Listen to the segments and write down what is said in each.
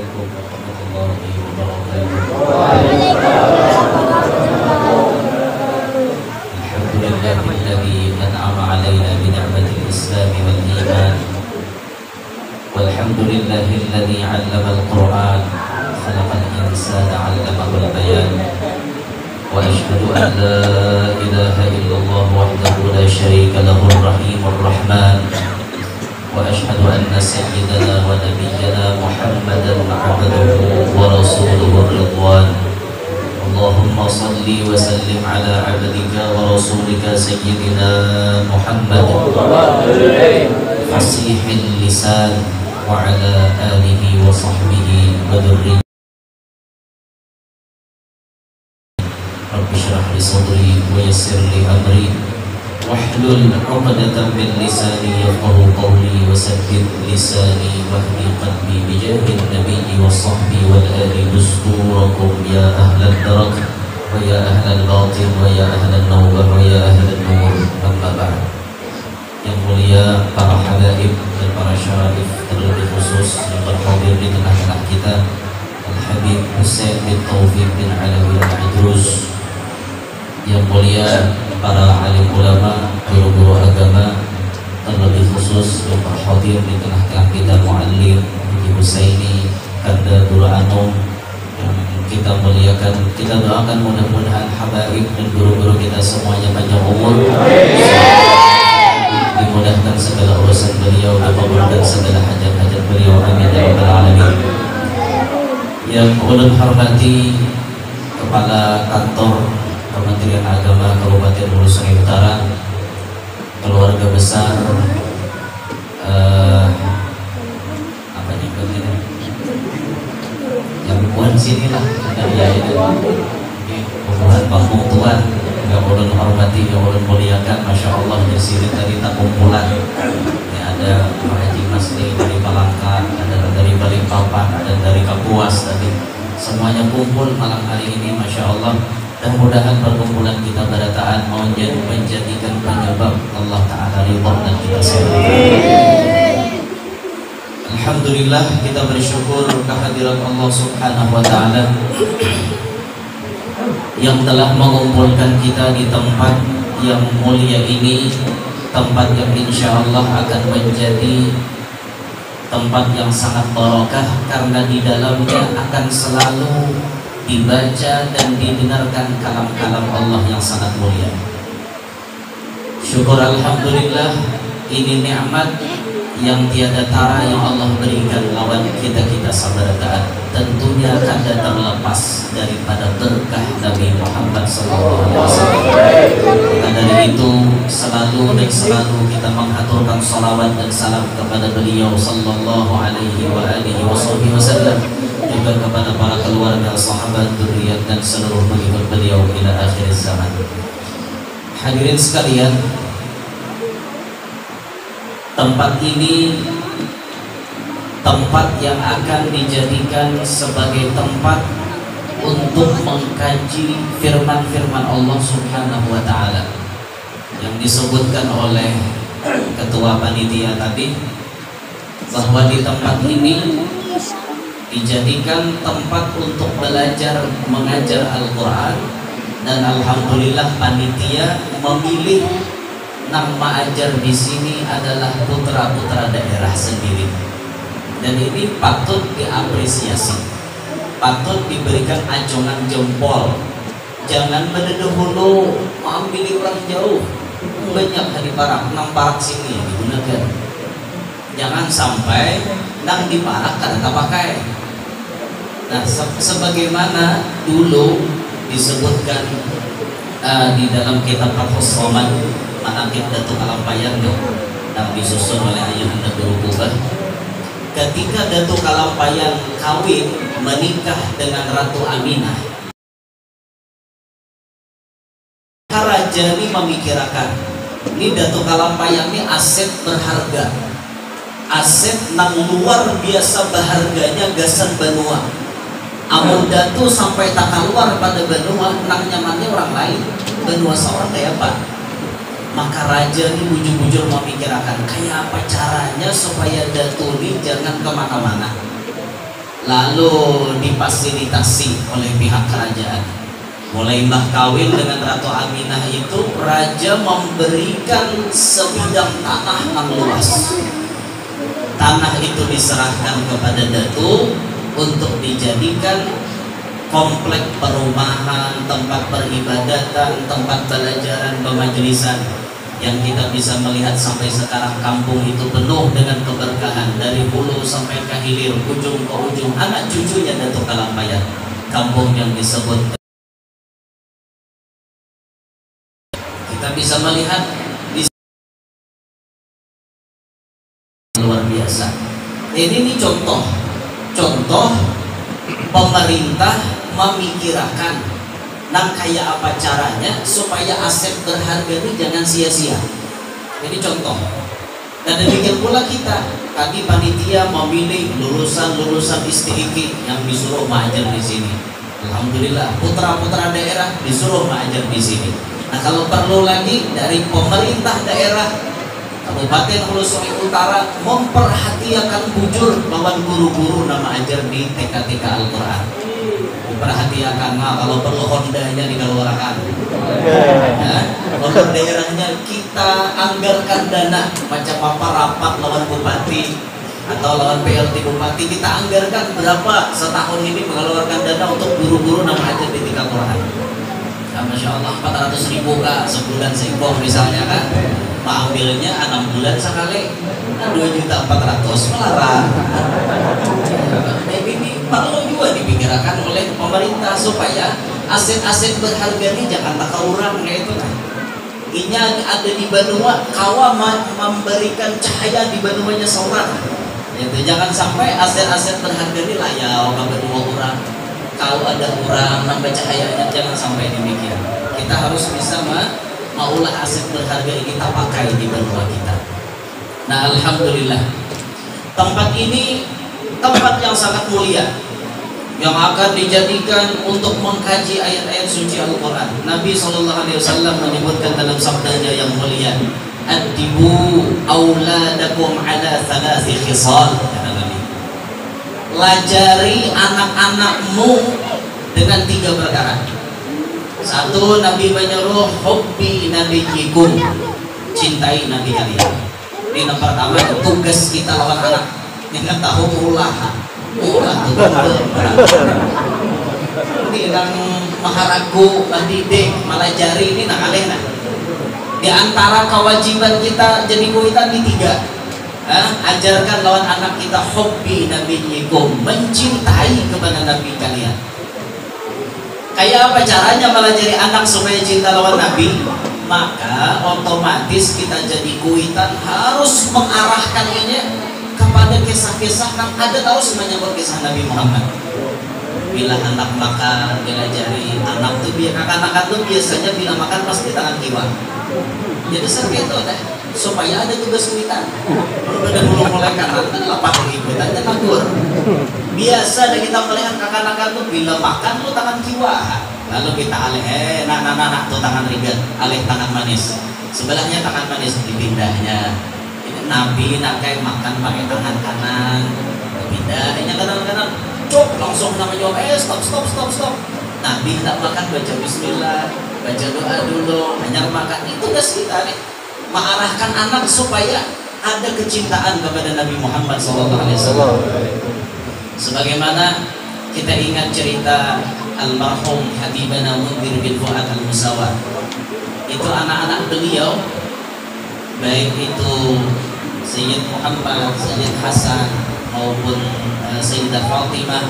Assalamualaikum warahmatullahi wabarakatuh. Alhamdulillahilladzi an'ama 'alaina bi ni'matil Islam wal iman. Walhamdulillahilladzi 'allama al-Qur'an, khalaqal insana 'allamahu al-bayan. Wa asyhadu an la ilaha illallah wahdahu la syarika lahu ar-rahimur rahman. وأشهد أن سيدنا ونبينا محمدا عبده ورسوله الرضوان اللهم صل وسلم على عبدك ورسولك سيدنا محمد فصيح اللسان وعلى آله وصحبه وذريته رب اشرح لي صدري ويسر لي أمري واحلل عقدة من لساني يفقهوا قولي وثبت لساني واهدي قلبي بجاه النبي والصحب والآل دستوركم يا أهل الدرك ويا أهل الباطل ويا أهل النوبة ويا أهل النور أما بعد. Yang mulia para habaib dan para syarif, terlebih khusus yang berhadir di tengah-tengah kita, Al-Habib Sayyid Taufik bin Alawi Al-Idrus. Yang mulia para alim ulama, guru-guru agama, terlebih khusus yang hadir di tengah-tengah kita muallim Haji Husaini Kanda Dura'anum yang kita muliakan. Kita doakan mudah-mudahan habaib dan guru-guru kita semuanya panjang umur, dimudahkan segala urusan beliau, dikabulkan segala hajat-hajat beliau, amin ya rabbal alamin. Yang ulun hormati Kepala Kantor Kementerian Agama Kabupaten Hulu Sungai Utara, keluarga besar yang buat sinilah dari pembuahan baku tuan yang boleh hormati, yang boleh muliakan. Masya Allah, di sini tadi tak kumpulan ya, ada Pak Haji Masni dari Palangka, ada dari Balikpapan, ada dari Kapuas tadi, semuanya kumpul malam hari ini. Masya Allah, mudah-mudahan perkumpulan kita pada taat menjadikan penyebab Allah Ta'ala ridha dan kita selamat. Alhamdulillah, kita bersyukur kehadiran Allah Subhanahu wa Ta'ala yang telah mengumpulkan kita di tempat yang mulia ini, tempat yang insya Allah akan menjadi tempat yang sangat barokah, karena di dalamnya akan selalu dibaca dan didengarkan kalam-kalam Allah yang sangat mulia. Syukur alhamdulillah, ini nikmat yang tiada tara yang Allah berikan, lawan kita-kita sabar taat tentunya akan datang lepas daripada berkah Nabi Muhammad Shallallahu Alaihi Wasallam. Dari itu selalu kita menghaturkan salawat dan salam kepada beliau Shallallahu Alaihi Wasallam, juga kepada para keluarga, sahabat, duriat, dan seluruh pengikut beliau ila akhir zaman. Hadirin sekalian, tempat ini tempat yang akan dijadikan sebagai tempat untuk mengkaji firman-firman Allah Subhanahu wa Ta'ala yang disebutkan oleh ketua panitia tadi, bahwa di tempat ini dijadikan tempat untuk belajar mengajar Al-Qur'an. Dan alhamdulillah panitia memilih nama ajar di sini adalah putra-putra daerah sendiri, dan ini patut diapresiasi, patut diberikan acungan jempol. Jangan mendahulu memilih orang jauh, banyak dari Parak, 6 Parak sini digunakan. Jangan sampai nang di Parak kata tak pakai. Nah, sebagaimana dulu disebutkan di dalam kitab Al-Qur'an, manaqib Datuk Kalampayan yang disusun oleh ayahanda guru Kubah, ketika Datuk Kalampayan kawin menikah dengan Ratu Aminah, Raja ini memikirkan, ini Datuk Kalampayan ini aset berharga, aset nang luar biasa berharganya gasan benua. Amun datu sampai tak keluar pada benua, nang nyamannya orang lain, benua seorang kayak apa? Maka raja ini bujur-bujur memikirkan kayak apa caranya supaya datu ini jangan kemana-mana. lalu difasilitasi oleh pihak kerajaan. Mulai mbah kawin dengan Ratu Aminah itu, raja memberikan sebidang tanah yang luas. Tanah itu diserahkan kepada Datu untuk dijadikan komplek perumahan, tempat peribadatan, tempat pelajaran, pemajlisan, yang kita bisa melihat sampai sekarang kampung itu penuh dengan keberkahan, dari hulu sampai ke hilir, ujung ke ujung, anak cucunya Datuk Kalampayan. Kampung yang disebut, kita bisa melihat luar biasa. Ini contoh pemerintah memikirkan kayak apa caranya supaya aset berharga ini jangan sia-sia. Jadi contoh. Dan demikian pula kita, tadi panitia memilih lulusan-lulusan istiqik yang disuruh mengajar di sini. Alhamdulillah, putra-putra daerah disuruh mengajar di sini. Nah, kalau perlu lagi dari pemerintah daerah Kabupaten Hulu Sungai Utara memperhatikan bujur bahwa guru-guru nama ajar di TK-TK Al-Qur'an. Perhatikan, kalau perlu Hondanya dikeluarkan, untuk daerahnya kita anggarkan dana macam apa rapat lawan bupati atau lawan PLT bupati, kita anggarkan berapa setahun ini mengeluarkan dana untuk guru-guru nama ajar di tingkat Quran. Nah, Masya Allah 400.000 kak sebulan seimbang misalnya kan, ambilnya 6 bulan sekali kan 2.400.000 melarang. Perlu juga dipikirkan oleh pemerintah supaya aset-aset berharga ini jangan terkurang, yaitu kan ini ada di Banua, kawa memberikan cahaya di Banuanya seorang. Yaitu jangan sampai aset-aset berharga ini layau ke Banua orang, kalau ada orang nambah cahayanya, jangan sampai demikian. Kita harus bisa maulah aset berharga ini kita pakai di Banua kita. Nah, alhamdulillah tempat ini tempat yang sangat mulia yang akan dijadikan untuk mengkaji ayat-ayat suci Al-Quran. Nabi Shallallahu Alaihi Wasallam menyebutkan dalam sabdanya yang mulia, "Adibu auladakum ala thalathi khisal." Lajari anak-anakmu dengan 3 perkara. Satu, Nabi menyuruh hubbi nabiyikum, cintai nabi kalian. Ini yang pertama, tugas kita lawan anak. Ingat tahu ulah tuh bilang maharaku badide malah jari ini nak alena. Di antara kewajiban kita jadi kuitan di 3. Ajarkan lawan anak kita hobi nabiyikum, mencintai kepada nabi kalian. Kayak apa caranya melajari anak supaya cinta lawan nabi? Maka otomatis kita jadi kuitan harus mengarahkan ini kepada kisah-kisah yang ada, terus menyebut kisah Nabi Muhammad. Bila anak makan, bila jari anak tuh kakak-kakak tuh biasanya bila makan pasti tangan kiwa. Jadi seperti itu deh. Supaya ada juga sulitan. Berbeda dulu mulai kanan kan lapar ibu tanya nakur. Biasa deh kita melihat kakak-kakak tuh bila makan tuh tangan kiwa. Lalu kita alih, nak tuh tangan rigat, alih tangan manis. Sebelahnya tangan manis dipindahnya. Nabi nak kayak makan pakai tangan kanan, pindahnya kanan kanan, cok langsung namanya stop. Nabi tak makan baca Bismillah, baca doa dulu, hanya makan. Itu tugas kita nih, mengarahkan anak supaya ada kecintaan kepada Nabi Muhammad SAW. Sebagaimana kita ingat cerita almarhum Habibana Munzir bin Fuad Al-Musawa, itu anak-anak beliau, baik itu Sayyid Muhammad, Sayyid Hassan maupun Sayyidah Fatimah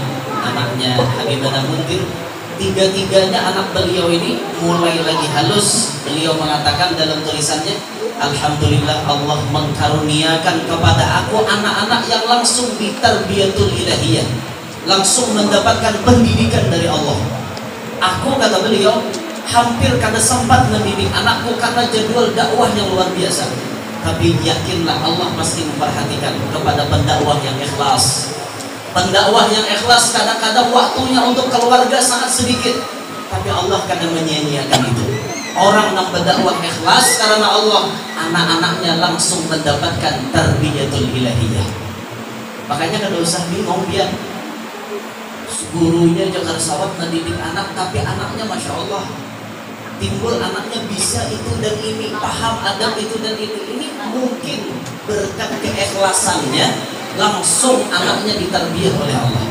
anaknya Habibana Munzir, tiga-tiganya anak beliau ini mulai lagi halus. Beliau mengatakan dalam tulisannya, Alhamdulillah Allah mengkaruniakan kepada aku anak-anak yang langsung ditarbiyatul ilahiyah, langsung mendapatkan pendidikan dari Allah. Aku, kata beliau, hampir kada sempat mendidik anakku karena jadwal dakwah yang luar biasa. Tapi yakinlah Allah pasti memperhatikan kepada pendakwah yang ikhlas. Pendakwah yang ikhlas kadang-kadang waktunya untuk keluarga sangat sedikit, tapi Allah kadang menyia-nyiakan itu. Orang yang berdakwah ikhlas karena Allah, anak-anaknya langsung mendapatkan tarbiyatul ilahiyah. Makanya kada usah bingung dia gurunya Jakarsawat mendidik anak, tapi anaknya Masya Allah timbul anaknya bisa itu dan ini, paham adab itu dan ini mungkin berkat keikhlasannya langsung anaknya ditarbiyah oleh Allah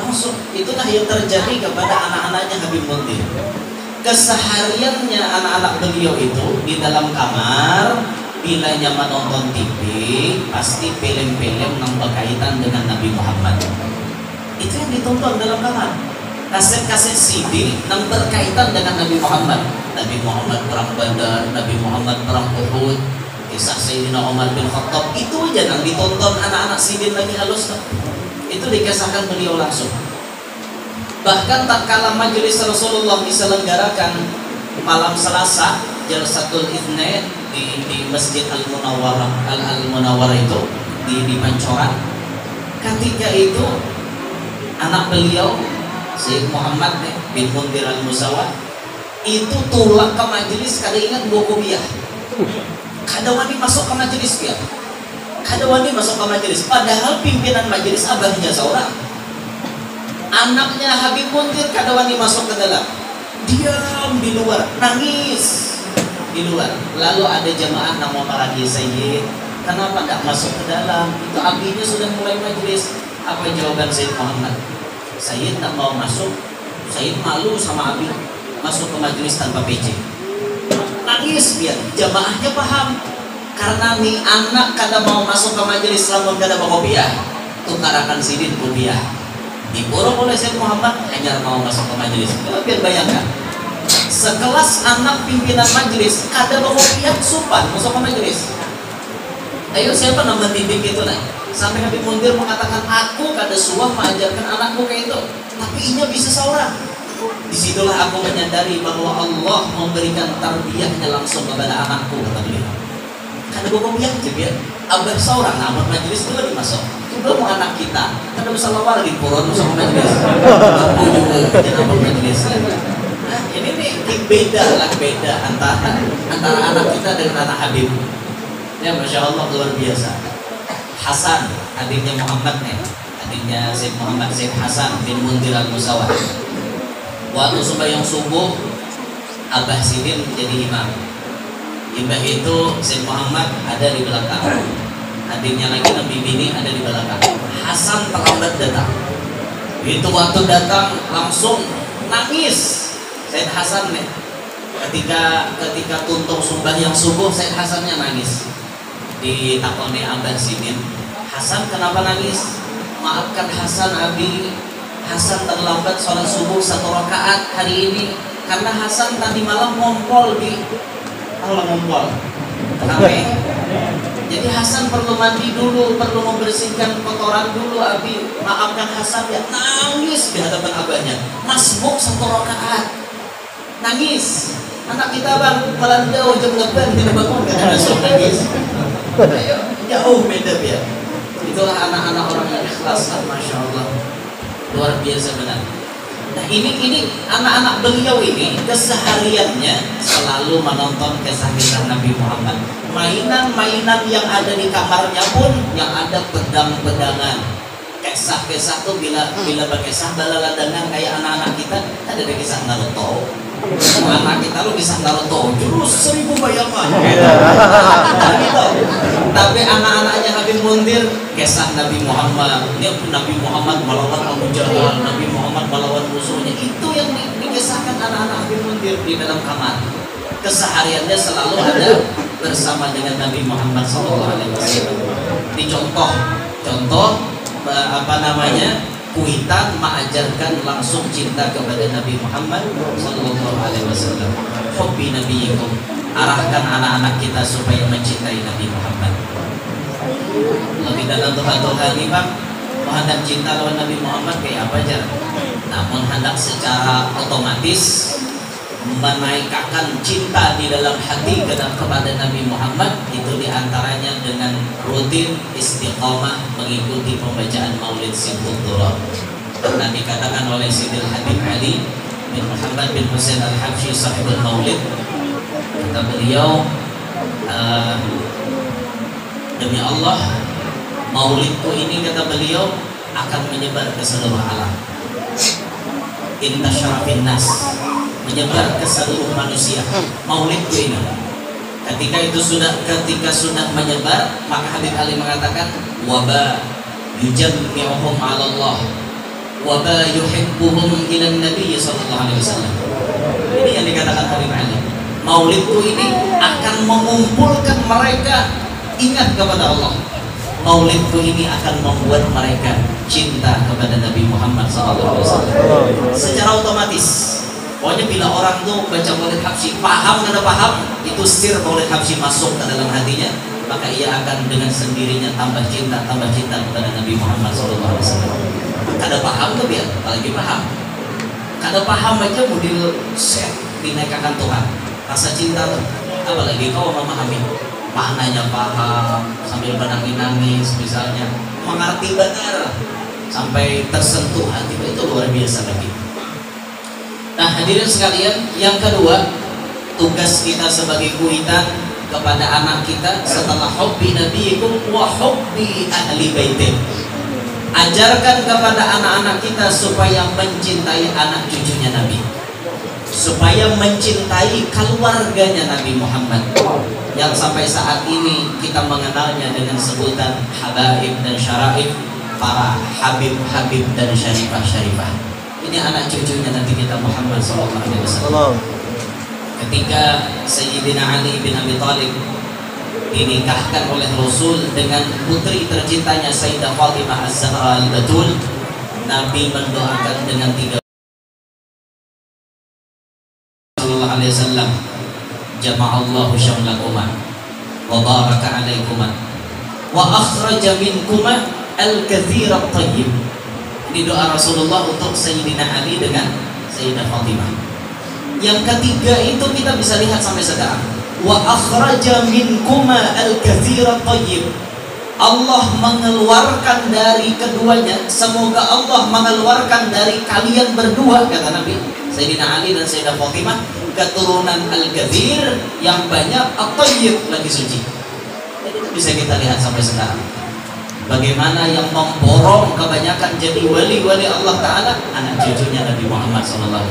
langsung. Itulah yang terjadi kepada anak-anaknya Habib Munzir. Kesehariannya anak-anak beliau itu di dalam kamar, bila nyaman nonton TV pasti film-film yang berkaitan dengan Nabi Muhammad itu yang ditonton dalam kamar. Kaset-kaset CD yang berkaitan dengan Nabi Muhammad. Nabi Muhammad perang Badar, Nabi Muhammad perang Uhud, kisah Sayyidina Umar bin Khattab, itu aja yang ditonton anak-anak sidin lagi halus. Itu dikisahkan beliau langsung. Bahkan tatkala majelis Rasulullah diselenggarakan malam Selasa, Jalsatul Itsnain di Masjid Al-Munawwarah, Al-Munawwarah itu di Pancoran. Ketika itu anak beliau Sayyid Muhammad bin Munzir Al-Musawa itu tulak ke majelis, kada ingat dua kubiah, kada wani masuk ke majelis dia, kada wani masuk ke majelis, padahal pimpinan majelis abahnya seorang. Anaknya Habib Munzir kada wani masuk ke dalam, diam di luar, nangis di luar. Lalu ada jamaah nama para Sayyid, kenapa tidak masuk ke dalam, itu abinya sudah mulai majelis. Apa jawaban Sayyid Muhammad? Sayyid tak mau masuk, Sayyid malu sama Abi masuk ke majelis tanpa PC. Nangis biar jamaahnya paham, karena nih anak kada mau masuk ke majelis selama kada mau kopiah, tukarakan sidin kopiah. Diborong oleh Sayyid Muhammad hanya mau masuk ke majelis. Biar bayangkan, sekelas anak pimpinan majelis kada mau kopiah supan masuk ke majelis. Ayo siapa nama bimbing itu nah? Sampai Habib Munzir mengatakan, aku kada suah mengajarkan anakku kayak itu, tapi inya bisa seorang. Disitulah aku menyadari bahwa Allah memberikan tarbiyahnya langsung kepada anakku, kata beliau. Kada bokomiah aja biar abah seorang, namun majelis itu lagi masuk. Coba mau anak kita, kada bisa lawar di puron sama majelis. Aku juga jangan majelis. Nah, ini nih beda antara anak kita dengan anak Habib. Ya Masya Allah, luar biasa. Hasan, adiknya Muhammad nih, adiknya Sayyid Muhammad, Sayyid Hassan bin Munzir Al-Musawa. Waktu sembahyang subuh, abah sidin menjadi imam. Imam itu Sayyid Muhammad ada di belakang, adiknya lagi Nabi Bini ada di belakang. Hasan terlambat datang. Itu waktu datang langsung nangis Sayyid Hasan nih. Ketika tuntung sembahyang subuh, Sayyid Hassannya nangis. Di takoni abah sidin, Hasan kenapa nangis? Maafkan Hasan Abi, Hasan terlambat sholat subuh satu rakaat hari ini karena Hasan tadi malam ngompol di Rame. Jadi Hasan perlu mandi dulu, perlu membersihkan kotoran dulu Abi. Maafkan Hasan ya, nangis di hadapan abahnya. Masbuk satu rakaat, nangis. Anak kita bang, kalau jauh jam lebar kita bangun karena nangis. Ayo, jauh beda ya. Itulah anak-anak orang yang ikhlas, Masya Allah, luar biasa benar. Nah ini anak-anak beliau ini kesehariannya selalu menonton kisah-kisah Nabi Muhammad. Mainan-mainan yang ada di kamarnya pun yang ada pedang-pedangan. Kisah-kisah tuh bila berkisah balaladangan kayak anak-anak kita ada di kisah Naruto. Anak kita lu kisah Naruto jurus 1000 bayangan. Tapi anak-anaknya Habib Munzir kisah Nabi Muhammad. Dia Nabi Muhammad melawan Abu Jahal, Nabi Muhammad melawan musuhnya. Itu yang dikisahkan anak-anak Habib Munzir di dalam kamar. Kesehariannya selalu ada bersama dengan Nabi Muhammad Shallallahu Alaihi Wa Sallam. Contoh kuitan mengajarkan langsung cinta kepada Nabi Muhammad Shallallahu Alaihi Wasallam. Hobi Nabiyikum, arahkan anak-anak kita supaya mencintai Nabi Muhammad. Lebih dalam doa-doa ini bang, hendak cinta lawan Nabi Muhammad kayak apa aja? Namun hendak secara otomatis menaikkan cinta di dalam hati kepada Nabi Muhammad, itu diantaranya dengan rutin istiqomah mengikuti pembacaan Maulid Syukurullah. Pernah dikatakan oleh Sayyidil Habib Ali bin Muhammad bin Hasan al-Habsyu sahibul Maulid, kata beliau, demi Allah Maulidku ini, kata beliau, akan menyebar ke seluruh alam. Inna syarafin nas, menyebar ke seluruh manusia. Maulid itu ini. Ketika sunat menyebar, maka Habib Ali mengatakan waba yujammi'uhum 'ala Allah, waba yuhibbuhum ila Nabi Shallallahu Alaihi Wasallam. Ini yang dikatakan Habib Ali. Maulidku ini akan mengumpulkan mereka ingat kepada Allah. Maulidku ini akan membuat mereka cinta kepada Nabi Muhammad SAW secara otomatis. Pokoknya bila orang tuh baca Maulid Habsyi, paham dan paham, itu sir Maulid Habsyi masuk ke dalam hatinya, maka ia akan dengan sendirinya tambah cinta kepada Nabi Muhammad SAW. Kada paham tuh biar, apalagi paham. Kada paham aja mau di-set, dinaikkan Tuhan. Rasa cinta tuh, apalagi kau memahami maknanya, paham sambil menangis-nangis misalnya, mengerti benar sampai tersentuh hati, itu luar biasa lagi. Nah hadirin sekalian, yang kedua tugas kita sebagai kuitan kepada anak kita setelah hubbi nabiyikum wa hubbi ahli baitin, ajarkan kepada anak-anak kita supaya mencintai anak cucunya Nabi, supaya mencintai keluarganya Nabi Muhammad yang sampai saat ini kita mengenalnya dengan sebutan habaib dan syaraif, para habib-habib dan syarifah-syarifah. Ini anak cucunya nanti kita Muhammad SAW. Ketika Sayyidina Ali bin Abi Talib dinikahkan oleh Rasul dengan putri tercintanya Sayyidah Fatimah Az-Zahra al-Batul, Nabi mendoakan dengan tiga alaihi wasallam, jama'allahu syamlakuma wa baraka alaikuma wa akhraja minkuma al-kathira at-tayyib. Ini doa Rasulullah untuk Sayyidina Ali dengan Sayyidah Fatimah. Yang ketiga itu kita bisa lihat sampai sekarang, wa akhraja minkuma al-kathira at-tayyib, Allah mengeluarkan dari keduanya, semoga Allah mengeluarkan dari kalian berdua, kata Nabi, Sayyidina Ali dan Sayyidah Fatimah, keturunan al-kathir yang banyak, at-tayyib lagi suci. Jadi itu bisa kita lihat sampai sekarang. Bagaimana yang memborong kebanyakan jadi wali-wali Allah Ta'ala, anak cucunya Nabi Muhammad SAW.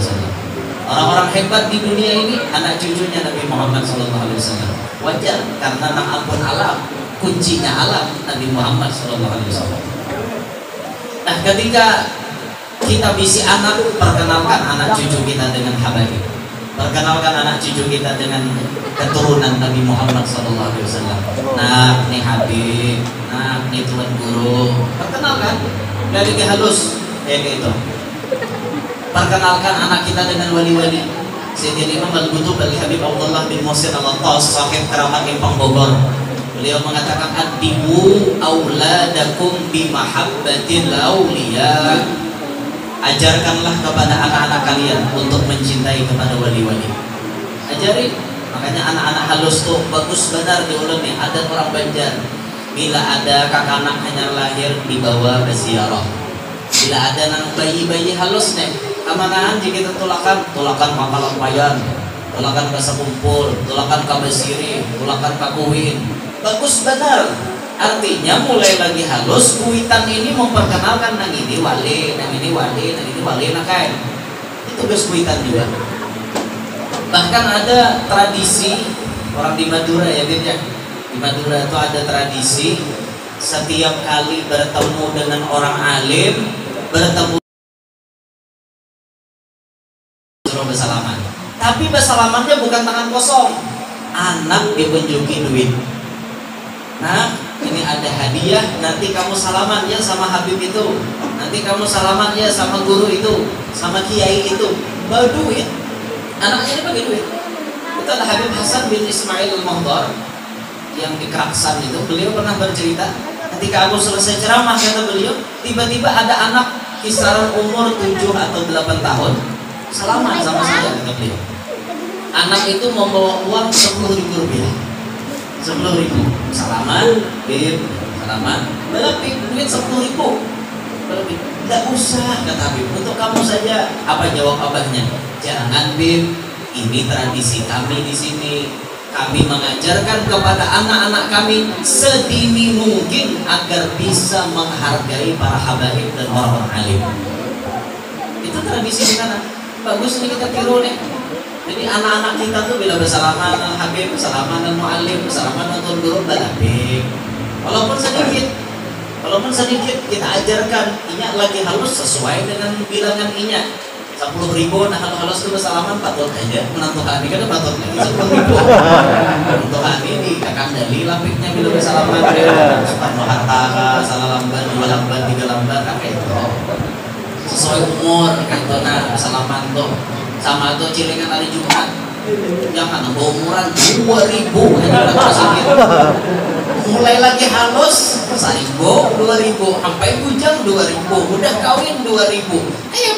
Orang-orang hebat di dunia ini anak cucunya Nabi Muhammad SAW. Wajar, karena na'ampun alam, kuncinya alam Nabi Muhammad SAW. Nah ketika kita bisi anak, perkenalkan anak cucu kita dengan habaib, perkenalkan anak cucu kita dengan keturunan Nabi Muhammad SAW. Nah nih habib, nah nih tuan guru, perkenalkan dari halus kayak gitu. Perkenalkan anak kita dengan wali-wali, Sayyidina Umar bin Khattab, Habib Abdullah bin Musir Al-Qasib, Sahabat Keramat Impang Bogor. Beliau mengatakan adibu auladakum bimahabbatil awliya, ajarkanlah kepada anak-anak kalian untuk mencintai kepada wali-wali. Ajari, makanya anak-anak halus tuh bagus benar di ulumi. Ada orang Banjar, bila ada kakanak hanya lahir dibawa berziarah. Bila ada nang bayi-bayi halus nih, kamanaan jika kita tulakan mata lampayan, tulakan bahasa kumpul, tulakan kabesiri, tulakan kakuin. Bagus benar, artinya mulai lagi halus kuitan ini memperkenalkan nang ini wali, nang ini wali, nang ini wali, nah kain itu tugas kuitan juga. Bahkan ada tradisi orang di Madura ya Bib ya, di Madura itu ada tradisi setiap kali bertemu dengan orang alim, bertemu suruh bersalaman, tapi bersalamannya bukan tangan kosong, anak diunjuki duit. Nah, ini ada hadiah, nanti kamu salaman ya sama Habib itu, nanti kamu salaman ya sama guru itu, sama kiai itu, bawa duit. Anaknya ini pakai duit. Itu ada Habib Hasan bin Ismail al-Montor yang di Kraksan itu, beliau pernah bercerita ketika aku selesai ceramah, kata beliau, tiba-tiba ada anak kisaran umur 7 atau 8 tahun salaman sama saya, kata beliau. Anak itu membawa uang 10.000 rupiah, 10.000, salaman, Bib, salaman, berlebih duit 10.000, berlebih, tidak usah, kata Habib, untuk kamu saja. Apa jawab abahnya? Jangan Bib, ini tradisi kami di sini. Kami mengajarkan kepada anak-anak kami sedini mungkin agar bisa menghargai para habaib dan orang-orang alim. Itu itu tradisi di sana. Bagusnya kita tiru nih. Jadi anak-anak kita tuh bila bersalaman al-habib, bersalaman al-mu'allim, bersalaman al-turun al-habib. Walaupun sedikit kita ajarkan inya lagi halus sesuai dengan bilangan inya. 10.000 nah halus itu bersalaman patut aja menantu kami kan patut lagi 10.000. Untuk kami di kakang dali lapiknya bila bersalaman sepatu harta salah lamban 2 lamban 3 lamban kayak itu. Sesuai umur kantona bersalaman tuh. Sama tuh cilingan hari Jumat. Jangan bawa umuran 2.000 hanya mulai lagi halus 1.000, 2.000 sampai bujang 2.000 udah kawin 2.000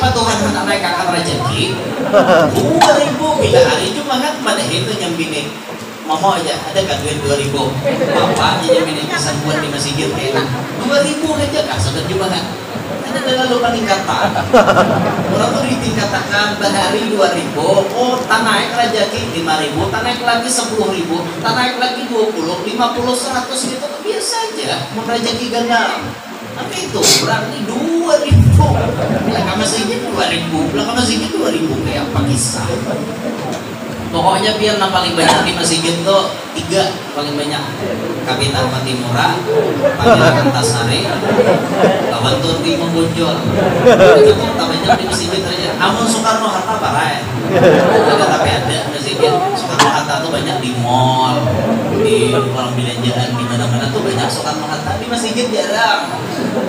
patuhan anak mereka akan rezeki 2.000 bila hari Jumat kan pada itu nyambini mama aja ada gak duit 2.000 bapak aja nyambini pesan buat di masjid enak 2.000 aja gak sedang Jumat kan ada dalam lupa tingkatan orang tuh ditingkatkan bahari 2.000 oh tanaik rezeki 5.000 tanaik lagi 10.000 tanaik lagi 20, 50, 100 gitu biasa aja mau rezeki ganda tapi itu berarti 2.000 belakang masjid 2.000 belakang masjid 2.000 kayak apa kisah pokoknya biar yang paling banyak di masjid tuh 3 paling banyak Kapitan Fatimura Pangeran Tasari lawan Turki Membonjol itu kita banyak di masjid aja amun Soekarno Hatta parah tapi ada masjid Soekarno Hatta tuh banyak di mall di orang belanjaan di mana-mana tuh banyak Soekarno Hatta di masjid jarang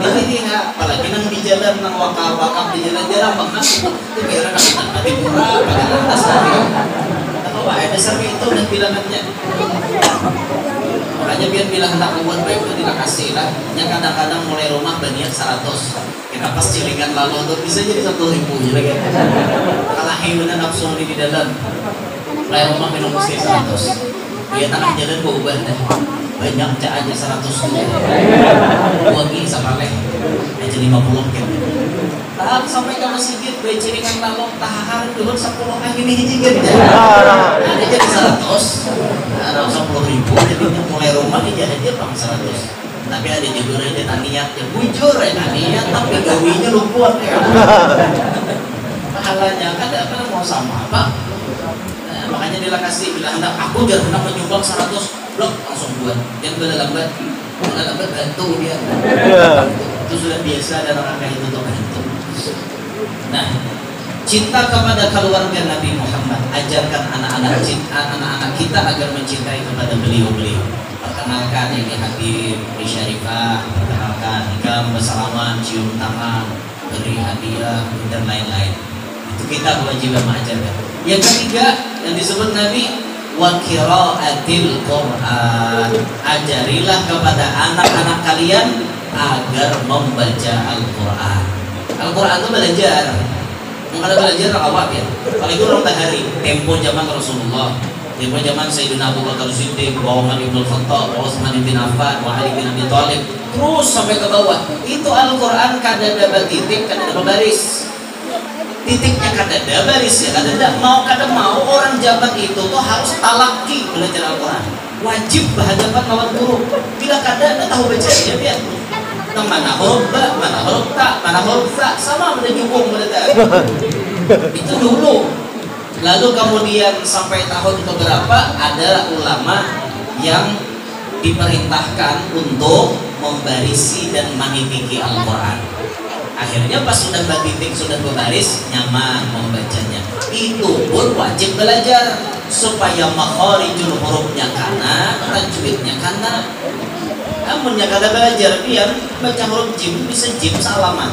ini ya apalagi nang di jalan nang wakaf-wakaf di jalan jarang banget itu biar Kapitan Fatimura Pangeran Tasari apa ada seri itu dan bilangannya makanya biar bilang hendak membuat baik itu dikasih lah ya kadang-kadang mulai rumah banyak 100 kita pas cilingan lalu untuk bisa jadi 1.000 lagi kalahi benar nafsu di dalam mulai rumah minum mesti 100 dia tanah jalan berubah dah banyak cak aja 100 buangi sama leh aja 50 kan tahap sampai ke masjid gue ciringan lalong tahan dulu 10 kali ini jigit ada jadi 100 ada 10.000 jadinya mulai rumah aja dia bang 100 tapi ada juga aja taniatnya bujur ya taniat tapi gawinya lupa ya pahalanya kadang-kadang mau sama apa makanya dia kasih bila hendak aku jangan hendak menyumbang 100 blok langsung buat yang bila lambat bantu dia itu sudah biasa dan orang itu untuk bantu. Nah cinta kepada keluarga Nabi Muhammad ajarkan anak-anak kita agar mencintai kepada beliau-beliau perkenalkan ini Habib Syarifah perkenalkan ikam bersalaman cium tangan beri hadiah dan lain-lain itu kita kewajiban mengajarkan. Yang ketiga yang disebut Nabi wa qiraatil Qur'an ajarilah kepada anak-anak kalian agar membaca Al-Qur'an. Al-Qur'an itu belajar bukan belajar awam ya kalau itu orang tahari tempo zaman Rasulullah tempo zaman Sayyidina Abu Bakar Siddiq Umar bin Khattab Utsman bin Affan Ali bin Abi Talib terus sampai ke bawah itu Al-Qur'an kadada titik kadada baris titiknya kadada barisnya kadada mau orang jabat itu tuh harus talaki belajar Al-Quran wajib berhadapan lawan guru bila kadada tahu bacanya biar nah, mana huruf ba mana huruf ta mana huruf sa sama benda nyumbung benda itu dulu lalu kemudian sampai tahun keberapa ada ulama yang diperintahkan untuk membarisi dan menitiki Al-Quran. Akhirnya pas sudah bertitik, sudah berbaris, nyaman membacanya. Itu pun wajib belajar supaya makharijul hurufnya kana, tajwidnya kana. Namun yang kada belajar dia baca huruf jim bisa jim salaman.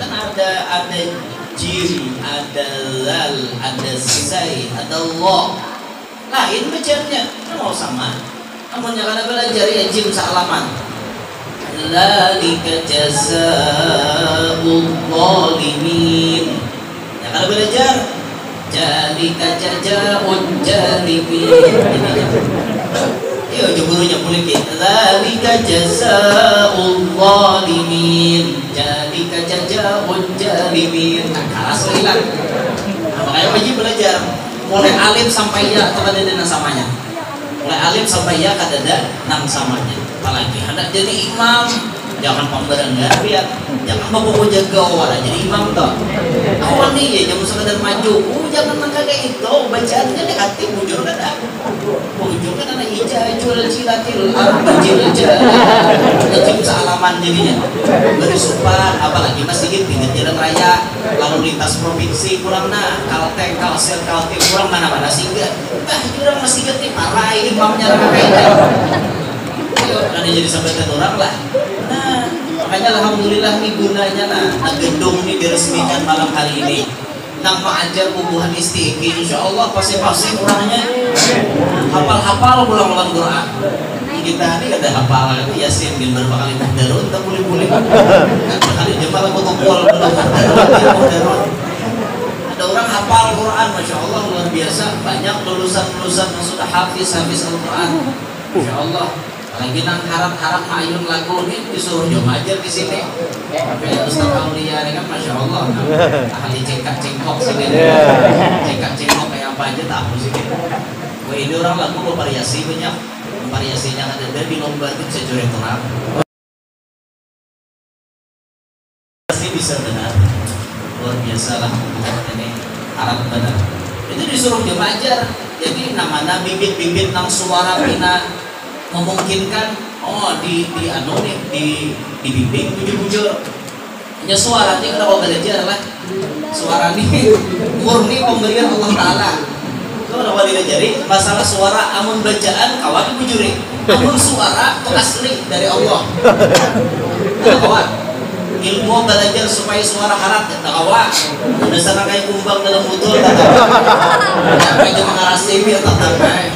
Kan ada jim, ada lal, ada zai, ada lo. Lain bacanya mau sama. Namun yang kada belajar ya jim salaman. Dzalika jazaa'ul zalimin. Ya kalau belajar dzalika jazaa'ul zalimin. Yo gurunya mulai dzalika jazaa'ul zalimin. Dzalika jazaa'ul zalimin. Tak kalah hilang. Makanya wajib belajar mulai alif sampai ya kepada dan samanya. Mulai alif sampai ya kadada nang samanya. Apalagi hendak jadi imam jangan pemberenggar biar jangan mampu jaga orang jadi imam toh orang ini yang sebentar maju, jangan mengkagai itu bacaannya negatif, bujur kan ada, bujur kan ada ijah, jual silatil, bujur aja, bujur salaman jadinya, bersupan, apalagi masih pinggir jalan raya, lalu lintas provinsi kurang nah, Kalteng, Kalsel, Kaltim kurang mana-mana sehingga, bah kurang masih getih parah ini mamnya rakyat, ada jadi sahabat orang lah, nah. Makanya alhamdulillah nih gunanya nah gedung ini diresmikan malam hari ini. Nama ajar kubuhan istiqi, insya Allah pasti orangnya hafal-hafal ulang-ulang Quran. Kita ini ada hafal Yasin bin berapa kali tahdarun, tak boleh-boleh. Kali jemaah aku tukul ada orang hafal Quran, masya Allah luar biasa. Banyak lulusan-lulusan yang sudah hafiz Al-Quran, insya Allah. Lagi nang harap-harap ayun lagu ini disuruh jom ajar di sini. Tapi Ustaz Aulia ini kan masya Allah, ahli cengkak-cengkok sini, cengkak-cengkok kayak apa aja tahu sini. Wah ini orang lagu bervariasi banyak, variasinya ada dari lomba itu bisa coret orang. Pasti bisa benar, luar biasa lah ini harap benar. Itu disuruh jom ajar, jadi nama-nama bibit-bibit nang suara pina. Memungkinkan oh di anu nih di bimbing bujur-bujur hanya suaranya kalau belajar lah suara nih murni pemberian Allah Ta'ala kalau udah belajar masalah suara amun bacaan kawan bujuri amun suara itu asli dari Allah nah, kawan ilmu belajar supaya suara harat tak kawan udah sana kayak kumbang dalam butul tak kawan itu mengarasi biar tak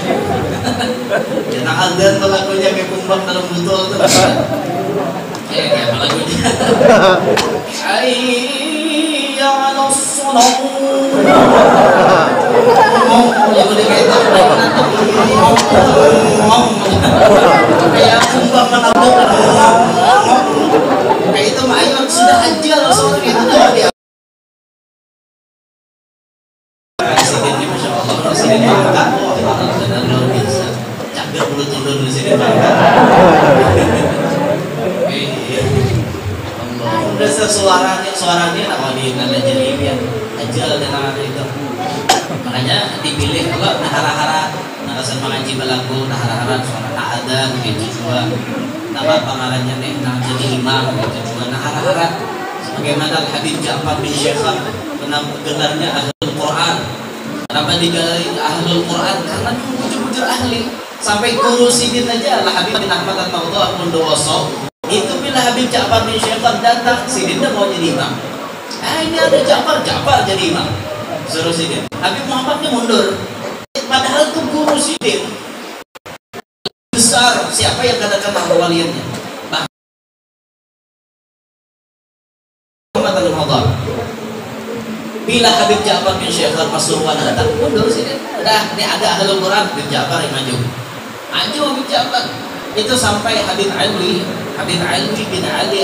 ya nak azan pelakunya kayak kumbang dalam botol tuh kayak pelakunya ayya al-sulam kayak kumbang menabok kayak itu mah ayo sudah aja langsung gitu tuh dia sini masya Allah sini kan turun di sini bangga. Udah suaranya kalau di nada jadi biar ajal dan nada itu. Makanya dipilih kalau hara-hara narasan mengaji balagu, hara-hara suara ada gitu juga. Nama pengarangnya nih nang jadi imam gitu juga hara-hara. Sebagaimana Habib Ja'abah bin Syekhwar menang gelarnya Ahlul Qur'an. Kenapa digelar Ahlul Qur'an? Karena jujur-jujur ahli. Sampai guru sidin aja lah Habib bin Ahmad al-Montor Mundowoso itu bila Habib Ja'abah bin Syekhwar datang sidin dah mau jadi imam ini ada Ja'abah jadi imam suruh sidin Habib Muhammadnya mundur padahal itu guru sidin besar siapa yang katakan waliannya bahkan Muhammad al-Montor bila Habib Ja'abah bin Syekhwar Pasuruan datang mundur sidin dah ini ada Ahlul Quran Habib Ja'abah yang maju Anjur Habib Ja'abah itu sampai Hadith al-lih bin Ali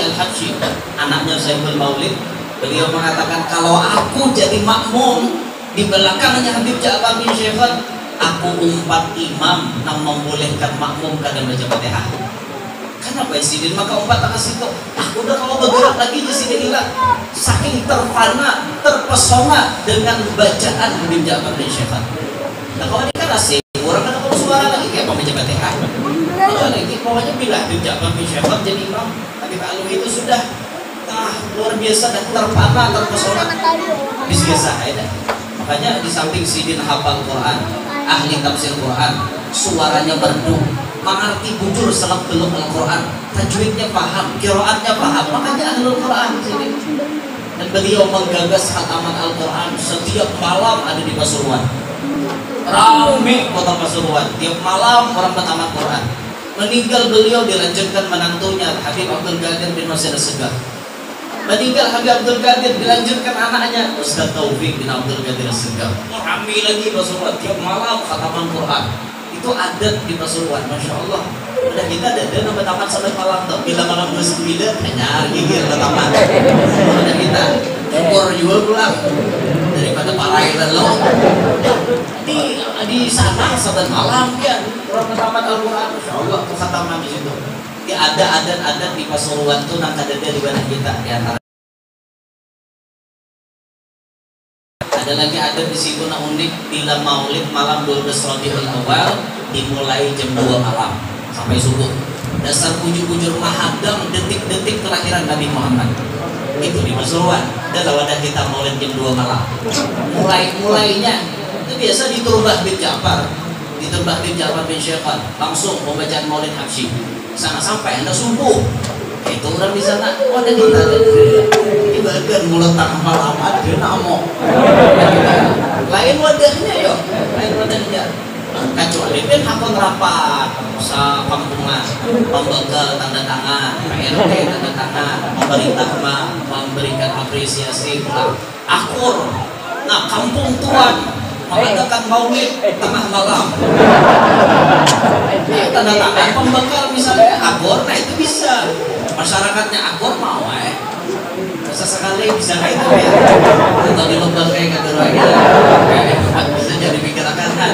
al-Hajib anaknya Sayyid Maulid beliau mengatakan kalau aku jadi makmum di belakangnya Habib Ja'abah bin Syekhwar aku umpat imam yang membolehkan makmum kadang baca Fatihah karena baik sidin maka umpat akan situ aku udah kalau bergerak lagi di sini hilang saking terfana terpesona dengan bacaan Habib Ja'abah bin Syekhwar nah kalau ini kan asik orang kan suara lagi kayak pembaca Fatihah. Kalau lagi pokoknya bila Habib Ja'abah bin Syekhwar jadi imam, Habib Ali itu sudah luar biasa dan terpana terpesona. Bismillah ya. Makanya di samping sidin hafal Quran, ahli tafsir Quran, suaranya merdu, mengerti bujur selak belum Al-Quran, tajwidnya paham, qiraatnya paham. Makanya Ahlul Quran sini. Dan beliau menggagas khataman Al-Quran setiap malam ada di Pasuruan. Rame kota Pasuruan tiap malam orang khataman Quran meninggal beliau dilanjutkan menantunya Habib Abdul Ghani bin Mas'ud Segah meninggal Habib Abdul Ghani dilanjutkan anaknya Ustaz Taufik bin Abdul Ghani Segah rame lagi Pasuruan tiap malam khataman Quran itu adat di Pasuruan masya Allah udah kita ada nama taman sampai malam tuh bila malam 29 hanya gigir taman udah kita tempur juga pulang daripada parairan lo di sana sahabat malam ya orang khataman Al-Qur'an insyaallah ke khataman di situ ya ada adat-adat di Pasuruan tuh nang ada di mana kita ya Ada lagi adat di situ yang unik, bila maulid malam 12 Rabiul Awal dimulai jam 2 malam sampai subuh. Dasar ujur-ujur mahadam detik-detik terakhiran Nabi Muhammad. Itu di Pasuruan. Dan wadah kita maulid jam 2 malam. Mulainya itu biasa di Turbah bin Ja'far, di Turbah bin Ja'abah bin Syekhwar langsung pembacaan Maulid Habsyi. Sana sampai anda subuh. Itu orang di sana, oh ada kita ini bagian meletak halaman dia namo. Lain wadahnya yo, lain wadahnya. Kecuali kan hakon rapat, usaha pampungan, pembegal tanda tangan, PRT tanda tangan, pemerintah memberikan apresiasi, akur. Nah kampung tuan mengadakan maulid tengah malam. Nah, tanda tangan pembegal misalnya akur, nah itu bisa. Masyarakatnya akur mau sesekali bisa kayak itu ya. Atau di lomba kayak gitu aja. Bisa jadi pikirkan kan.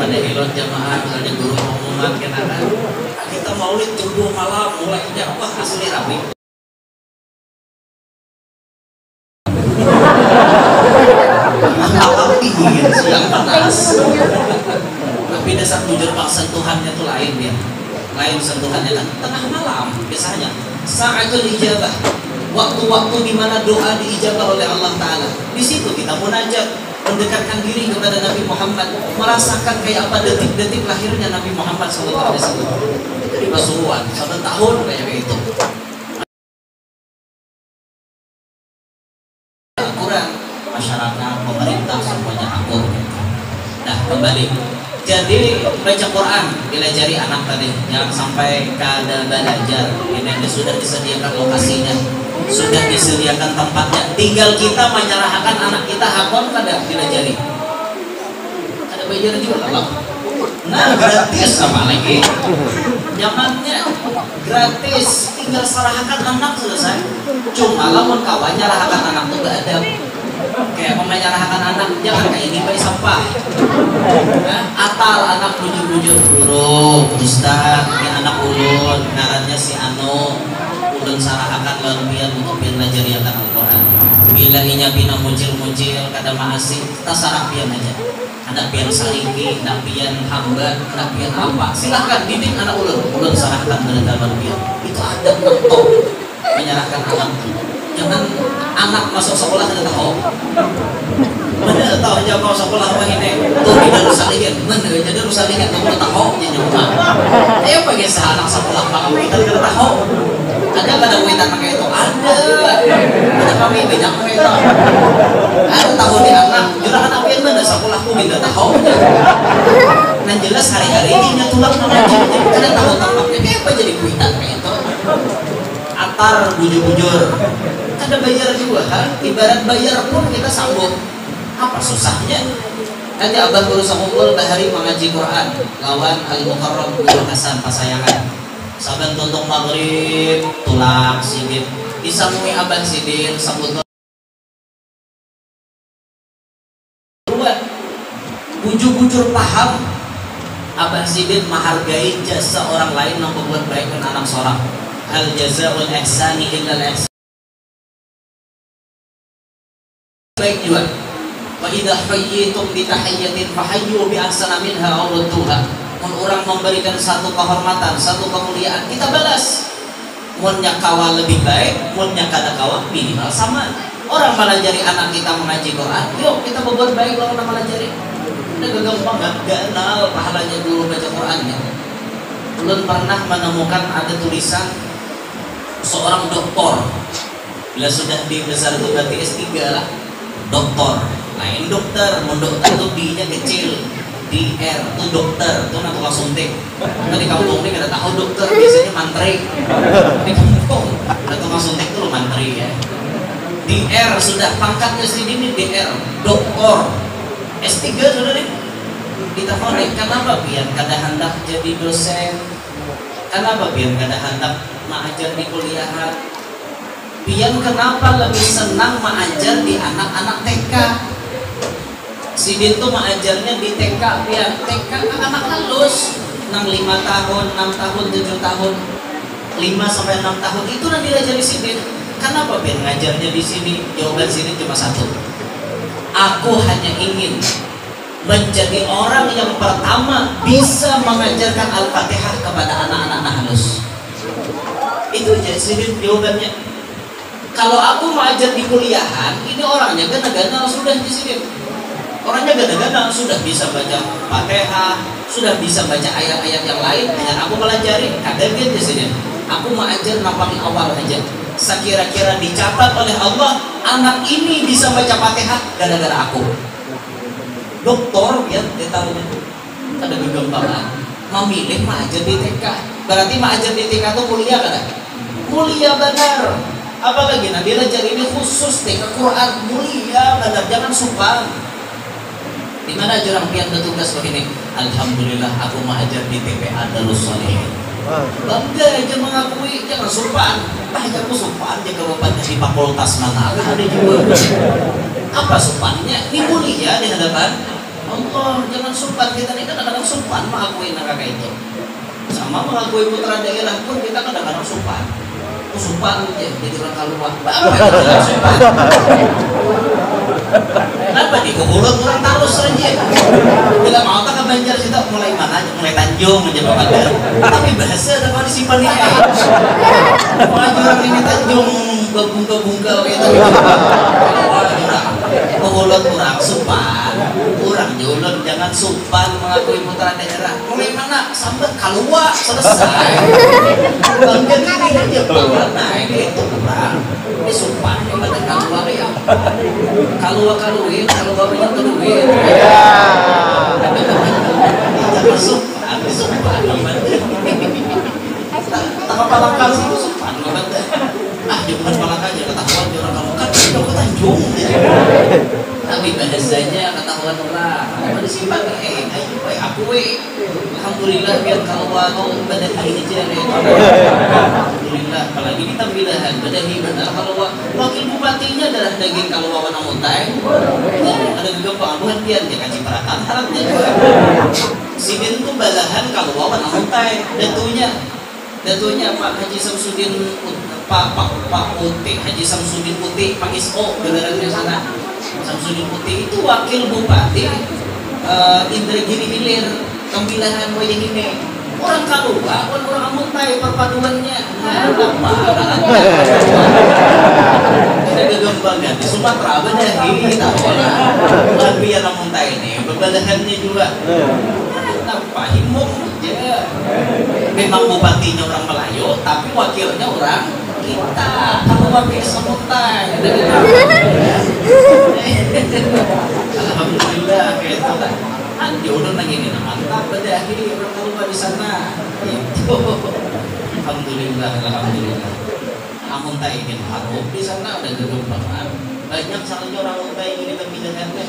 Pada hilon jamaah misalnya guru pengumuman kita kan. Kita maulid jam 2 malam mulai jam wah asli rapi. Api siang panas. Tapi dasar tujuan sentuhannya tuh lain ya. Lain sentuhannya kan tengah malam biasanya sa'atul ijabah, waktu-waktu di mana doa diijabah oleh Allah Ta'ala. Di situ kita munajat, mendekatkan diri kepada Nabi Muhammad, merasakan kayak apa detik-detik lahirnya Nabi Muhammad SAW. Itu di Pasuruan, 1 tahun kayak itu. Al-Qur'an, masyarakat, pemerintah semuanya akur. Nah kembali. Jadi baca Quran diajari anak tadi, jangan sampai kada belajar. Ini sudah disediakan lokasinya, sudah disediakan tempatnya. Tinggal kita menyerahkan anak kita hakon kada diajari. Kada bayar juga loh. Nah gratis sama lagi. Zamannya gratis, tinggal serahkan anak selesai. Cuma lamun kawan nyerahkan anak tuh gak ada. Kayak menyerahkan anak, jangan kayak ini bayi sampah. Nah, atal anak bujur-bujur buruk, Ustaz, ini anak ulun, ngarannya si Anu, ulun sarahakan lerbian untuk belajarkan Al-Quran. Bila inya bina muncil-muncil, kada maasih, kita sarapian aja. Anak pian sariki, anak pian hamba, anak pian apa, silahkan didik anak ulun, ulun sarahakan belajar lerbian. Itu ada mentok menyerahkan anak. Jangan anak masuk sekolah tidak tahu, mana tahu jauh kau sekolah apa ini? Tuh tidak rusak lihat, mana jadi rusak lihat kamu tahu jadi apa? Ayo pakai seanak sekolah kamu tidak tahu. Ada pada witan pakai itu ada, ada kami banyak witan. Ada tahu di anak, jurah anak yang mana sekolahku tidak tahu. Nah jelas hari-hari ini tulang mana jadi tidak tahu tampaknya apa jadi witan kayak itu. Atar bujur-bujur. Ada bayar juga kan, ibarat bayar pun kita sanggup. Apa susahnya? Nanti abang guru samuel bahari mengaji Quran lawan Al-Mukarram Guru Hasan pasayangan. Saban tonton maghrib tulak sidin disamui abang sidin sabuton buat bujur-bujur paham. Abang sidin menghargai jasa orang lain yang berbuat baik dengan anak seorang. Al jazaa'ul ihsani illal ihsan. Baik juga. Wa idza hayyitum bi tahiyyatin fahayyu bi ahsana minha aw rudduha. Mun orang memberikan satu kehormatan, satu kemuliaan, kita balas. Munnya kawa lebih baik, munnya kada kawa minimal sama. Orang melajari anak kita mengaji Quran, yuk kita berbuat baik lawan melajari. Ada gampang enggak nal pahalanya guru baca Qurannya. Belum pernah menemukan ada tulisan seorang doktor bila sudah di besar itu berarti S3 lah. Doktor, lain dokter, dokter itu D-nya kecil, DR itu dokter, itu nanti langsung suntik. Di kampung ini nggak tahu dokter, biasanya mantri. Di kampung, nanti langsung suntik itu mantri ya. DR sudah pangkatnya sini ini DR, doktor, S3 sudah nih. Ditafonik, kenapa biar kada hendak jadi dosen? Kenapa biar kada hendak mengajar di kuliahan? Pian kenapa lebih senang mengajar di anak-anak TK? Sidin tuh mengajarnya di TK, pian TK anak-anak halus, 5 tahun, 6 tahun, 7 tahun, 5-6 tahun itu yang diajari Sidin. Kenapa pian ngajarnya di sini? Jawaban Sidin cuma satu. Aku hanya ingin menjadi orang yang pertama bisa mengajarkan Al-Fatihah kepada anak-anak Nahdlatul. Itu jadi jawabannya. Kalau aku mau ajar di kuliahan, ini orangnya gana-gana sudah di sini. Orangnya gana-gana sudah bisa baca Fatihah, sudah bisa baca ayat-ayat yang lain. Dan aku pelajari, kaget di sini. Aku mau ajar nafal awal aja. Sekira-kira dicatat oleh Allah, anak ini bisa baca Fatihah gara-gara aku. Doktor ya detailnya ada kegambaran memilih mengajar di TK, berarti mengajar di TK itu kuliah kan? Kuliah benar. Apalagi nah belajar ini khusus TK Quran, kuliah benar, jangan sumpah. Di mana jurusan tugas begini? Alhamdulillah aku mengajar di TPA Darussalim. Bangga aja mengakui, jangan sumpah. Bahkan aku sumpah aja kalau bapak dari fakultas mana ada juga. Apa sumpahnya? Ini kuliah di hadapan Allah, jangan sumpah. Kita ini kadang-kadang sumpah mengakui neraka itu. Sama mengakui putra daerah pun kita kadang-kadang sumpah. Oh, sumpah ya, jadi orang kaluan. Apa sumpah? Kenapa di kebulut orang tarus saja? Bila mau tak ke Banjar kita mulai mana? Mulai Tanjung aja Bapak Dar. Tapi bahasa ada kalau disimpan nih. Mulai orang ini Tanjung berbungka-bungka gitu. Kebulut orang sumpah, orang jualan jangan sumpah mengakui putra daerah. Mulai mana? Sampai Kalua selesai. Banjar ini aja Bapak. Nah ini itu kurang. Ini sumpah pada Kalua ya. Kalua-kaluin, kalua-kaluin keluin. Iya. Jangan sumpah, jangan sumpah. Tanpa Palangka itu sumpah. Ah, dia bukan Palangka aja, ketahuan dia orang Palangka. Dia ke Tanjung. Tapi bahasanya ketahuan orang. Apa disimpan? Aku Alhamdulillah biar kalua atau badan ini aja. Alhamdulillah, apalagi di tampilahan badan ini benar kalua. Wakil bupatinya adalah daging kalua Amuntai. Ada juga pengabuhan dia, dia kaji peratan harapnya. Sibin itu balahan kalua Amuntai. Datunya Pak Haji Samsudin Haji Samsudin Putih, Pak Isko, benerannya sana. Samsudin Putih itu wakil bupati Indra Giri Hilir, Kembilahan Moyang ini. Orang Kalua, orang Amuntai perpaduannya. Kita kegembangkan di Sumatera apa dah kita olah. Tapi Amuntai ini perbadahannya juga. Tanpa himung aja. Memang bupatinya orang Melayu, tapi wakilnya orang kita. Kalau pakai Amuntai. Alhamdulillah kayak itu lah. Dia udah nangin mantap pada akhirnya orang Kalua di sana. Alhamdulillah, alhamdulillah. Amuntai ingin harum di sana ada gelombang. Banyak salahnya orang Amuntai ini terpilihannya.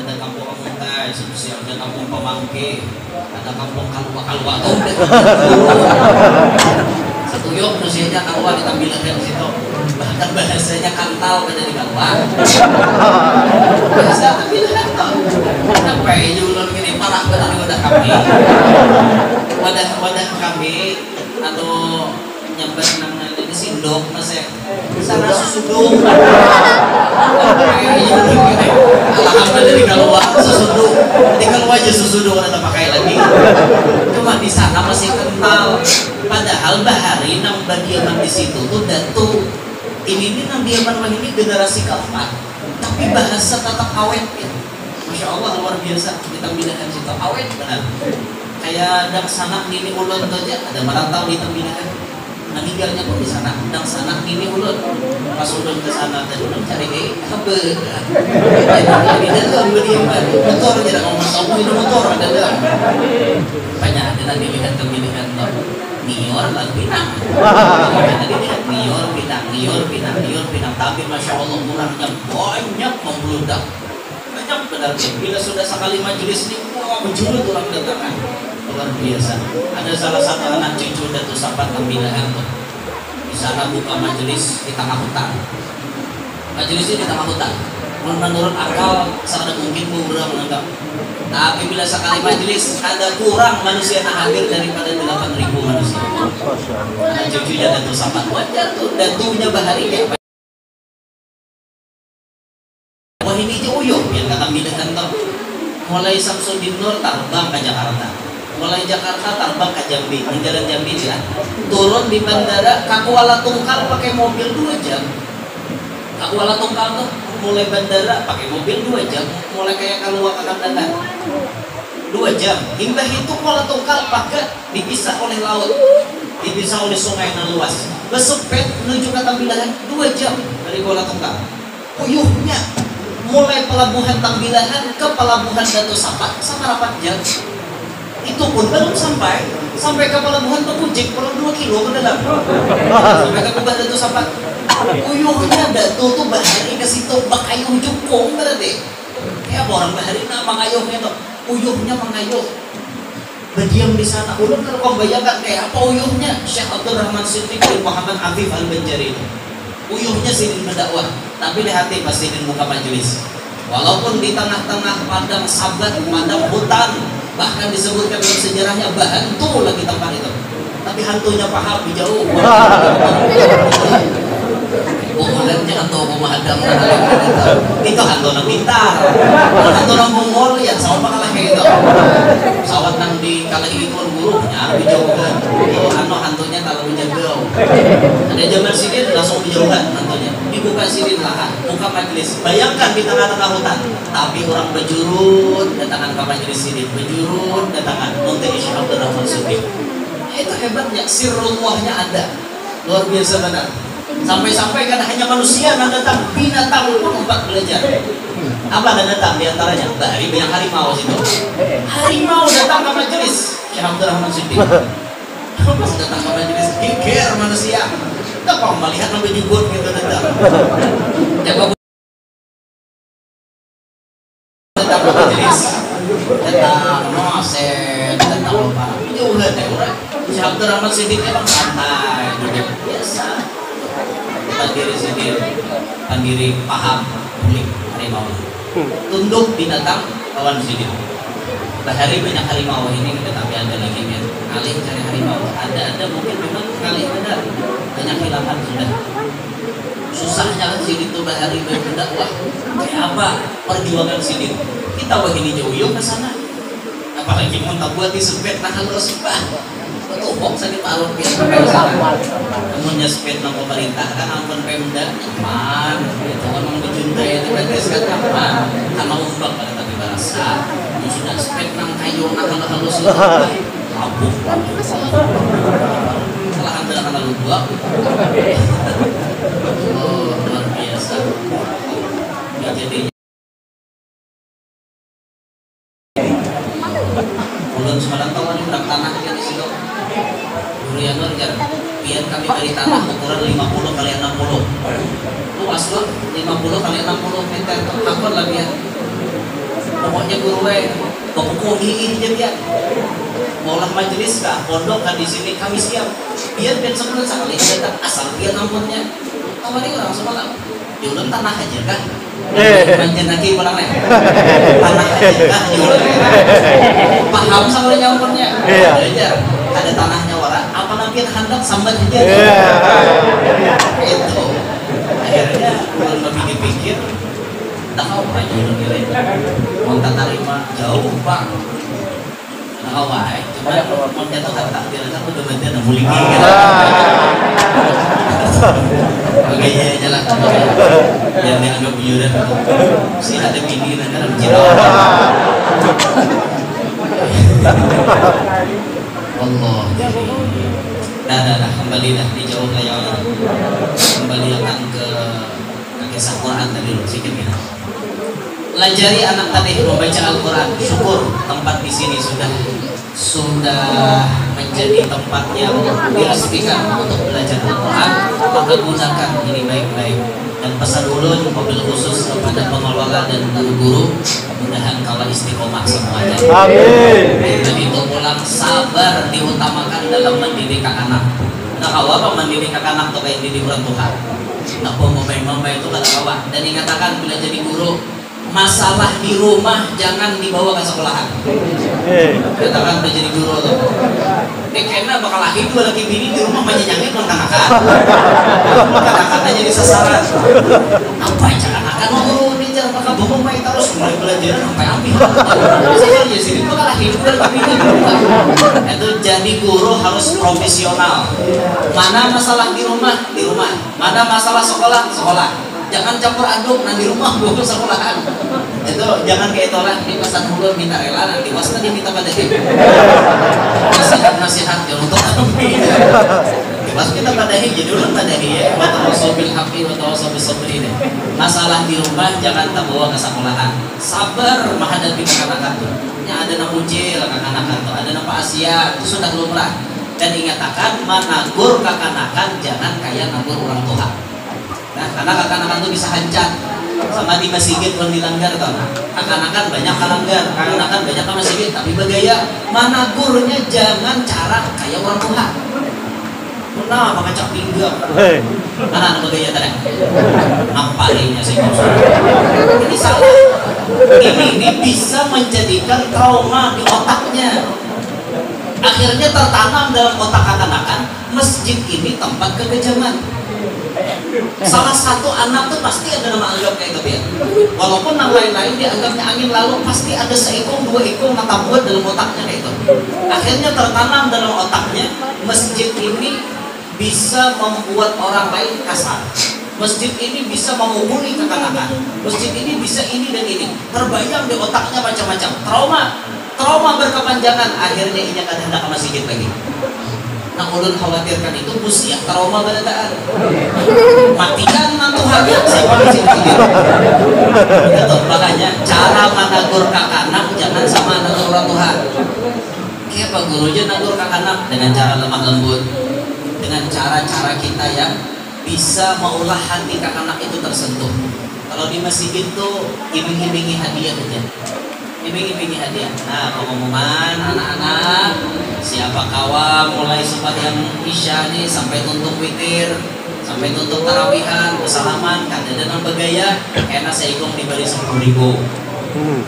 Ada kampung Amuntai, sebesar ada kampung Pemangke, ada kampung Kalua tuh. Satu yok usianya Kalua ditampilkan di situ. Bahkan bahasanya kantal menjadi Kalua. Bahasa terpilihan tuh. Kenapa ini ulun ini parah benar wadah kami? Wadah kami atau nyamber nang ini sindok mas ya. Sana susuduk. Alhamdulillah dari Kalua susuduk. Di Kalua aja susuduk ada pakai lagi. Cuma di sana masih kental. Padahal bahari nang badiaman di situ tuh datu. Ini nang badiaman ini generasi keempat. Tapi bahasa tetap awet ya. Masya Allah luar biasa kita bilahan situ awet benar. Kayak dang sanak nini ulun aja ada merantau di tembilahan. Meninggalnya pun di sana. Dang sanak nini ulun pas ulun ke sana tadi ulun cari hebe. Ini tuh beriman motor jadi ngomong sama itu motor ada dalam. Banyak ada dilihat tembilahan tuh. Nior lalu pinang. Ada dilihat nior pinang. Tapi masya Allah murahnya banyak membludak. Benar, bila sudah sekali majelis ini wah berjuluk orang datang luar biasa. Ada salah satu anak cucu Datuk Sahabat Pembinaan di sana buka majelis di tengah hutan. Majelisnya di tengah hutan menurut akal sangat mungkin kurang menganggap, tapi bila sekali majelis ada kurang manusia yang hadir daripada 8.000 manusia. Anak cucunya Datuk Sahabat wajar tuh datunya baharinya. Wah ini aja uyuh ya. Aminah kantor, mulai Samsudin Nur terbang ke Jakarta, mulai Jakarta terbang ke Jambi, menjalan Jambi ya, turun di bandara Kakuala Tungkal pakai mobil 2 jam. Kakuala Tungkal tuh mulai bandara pakai mobil 2 jam, mulai kayak Kalua Kakandanan 2 jam, hingga itu Kuala Tungkal pakai dipisah oleh laut, dipisah oleh sungai yang luas, bersepet menuju ke Tambilahan 2 jam dari Kuala Tungkal. Uyuhnya mulai pelabuhan Tambilahan ke pelabuhan Datu Sapat sama 4 jam. Itu pun belum sampai ke pelabuhan Tepujik perlu 2 kilo ke dalam. Sampai ke kubah Datu Sapat. Uyuhnya Datu tuh bahari ke situ bakayuh jukung berarti. Ya orang bahari nama ngayuhnya tuh. Uyuhnya mengayuh, berdiam di sana. Ulun kalau kau bayangkan kayak apa uyuhnya Syekh Abdurrahman Shiddiq bin Muhammad Afif Al-Banjari itu. Uyuhnya sidin berdakwah, tapi di hati pasti di muka majelis. Walaupun di tengah-tengah padang sabat, padang hutan, bahkan disebutkan dalam sejarahnya bahantu lagi tempat itu. Tapi hantunya paham di jauh. Ulannya atau pemadam itu hantu nang pintar, hantu nang Mongol ya sawat kalah kayak itu, sawat nang di kalah ikon buruknya dijauhkan, itu hantunya kalau menjaga. Ada zaman sidin langsung dijauhkan hantunya, dibuka sidin lahan, buka majelis, bayangkan di tengah-tengah hutan, tapi orang berjurut datangan ke majelis sidin, berjurut datangan untuk Isya Abdurrahman Shiddiq. Itu hebatnya, sirullahnya ada, luar biasa benar. Sampai-sampai kan hanya manusia yang datang, binatang pun tempat belajar. Apa yang datang diantaranya? Dari banyak harimau situ. Harimau datang ke majelis Syekh Abdurrahman Shiddiq. Pas datang ke majelis, geger manusia. Kita kok melihat lebih jubur gitu datang. Jaga datang ke majelis. Datang noset, datang apa? Jauh dari orang. Syekh Abdurrahman Shiddiq emang santai, biasa. Tandiri sendiri, tandiri paham, mulik harimau, tunduk binatang lawan sendiri. Bahari banyak harimau ini, tetapi ada lagi yang alih cari harimau. Ada mungkin memang kali benar banyak hilangan sudah. Susahnya sendiri itu bahari berdakwah. Kayak apa perjuangan sendiri? Kita begini jauh ke sana. Apalagi mau tak buat di sepet nahan rosbah. Betul, bok sakit alur biasa. Namunnya sepet nang pemerintah kan ampun Pemda, aman. Itu kan menjuntai itu kan aman. Sama umbak pada tapi barasa. Sudah sepet nang kayu nang halus halus. Abu. Salah antara kan lalu dua. Luar biasa. Jadi belum semalam tahun ini udah tanah yang di situ. Durianor kan biar kami dari tanah ukuran 50 kali 60. Luas loh, 50 kali 60 meter. Takut lah biar. Pokoknya guruwe, pokok ini aja biar. Maulah majelis kah, pondok kan di sini kami siap. Biar dan sebelum sekali datang asal biar nampunnya. Kamu ini orang semalam. Diulun tanah aja kan. Banjir lagi pulang nih. Tanah aja kan. Diulun. Paham sama nyampernya. Belajar. Ada tanahnya orang. Apa nanti hendak sambat aja. Itu. Akhirnya kalau dipikir-pikir, tahu apa jodoh nilai. Mau tak terima jauh pak. Tahu apa? Cuma mau jatuh tak takdir. Aku udah banjir dan muling. Bagainya jalan yang dianggap yuran si ada bini dan dalam jiran Allah dah kembali dah dijauh kayak kembali akan ke kisah Quran tadi sedikit ya. Pelajari anak tadi membaca Al-Quran. Syukur tempat di sini sudah menjadi tempat yang diresmikan untuk belajar Al-Quran. Maka gunakan ini baik-baik. Dan pesan ulun mobil khusus kepada pengelola dan guru-guru, mudah-mudahan kalau istiqomah semuanya. Amin. Begitu pulang sabar diutamakan dalam mendidik anak. Nah kalau apa mendidik anak itu kayak didik orang tua. Nah pemain-pemain itu kata kawan. Dan dikatakan bila jadi guru, masalah di rumah jangan dibawa ke sekolahan. Katakan udah jadi guru tuh. Nek enak bakal lagi dua lagi bini di rumah banyak nyangin kanak-kanak. Kanak-kanak jadi sasaran. Apa yang kanak-kanak mau guru ini apakah bohong main terus mulai pelajaran sampai habis. Jadi sini itu kalah hiburan tapi itu jadi guru harus profesional. Mana masalah di rumah, mana masalah sekolah, sekolah. Jangan campur aduk, nanti rumah guru sekolahan. Itu jangan kayak orang di pasar dulu minta rela, nanti wasna diminta pada dia. Nasihat-nasihat ya untuk kami. Pas kita padahi, jadi dulu padahi ya. Watawassobil haqi, watawassobil sabri ini. Masalah di rumah jangan terbawa ke sekolahan. Sabar menghadapi anak-anak itu. Ya, ada nama Ucil, anak-anak itu. Ada nama Asia, itu sudah lumrah. Dan ingatkan, menagur kakak-kakak jangan kayak nagur orang tua. Nah, karena kakak-kakak itu bisa hancat. Sama di masjid pun dilanggar, tau. Kakak-kakak banyak kalanggar, kakak-kakak banyak ke masjid. Tapi bergaya, menagurnya jangan cara kayak orang tua. Nah, pakai cak pinggang. Mana namanya tadi? Nampaknya sih. Ini salah. Ini bisa menjadikan trauma di otaknya. Akhirnya tertanam dalam otak anak-anak. Masjid ini tempat kekejaman. Salah satu anak tuh pasti ada nama anggap kayak gitu ya. Walaupun yang lain-lain dianggapnya angin lalu, pasti ada seekor dua ekor mata buat dalam otaknya kayak itu. Akhirnya tertanam dalam otaknya. Masjid ini bisa membuat orang lain kasar. Masjid ini bisa memukuli kakak-kakak. Masjid ini bisa ini dan ini. Terbayang di otaknya macam-macam. Trauma, trauma berkepanjangan. Akhirnya ini akan hendak ke masjid lagi. Nah, ulun khawatirkan itu musiah trauma beradaan. Matikan nantu habib saya kondisi masjid. Betul, makanya cara menagur kakak-anak jangan sama anak orang Tuhan. Kayak Pak Gurunya nagur kakak-anak dengan cara lemah lembut. Dengan cara-cara kita yang bisa mengolah hati kakak-anak itu tersentuh. Kalau di masjid itu iming-imingi hadiah aja. Iming-imingi hadiah. Nah, pengumuman anak-anak, siapa kawan mulai sembahyang isya nih sampai tuntut witir, sampai tuntut tarawihan, bersalaman, kadang-kadang bergaya, enak seikung diberi 10.000.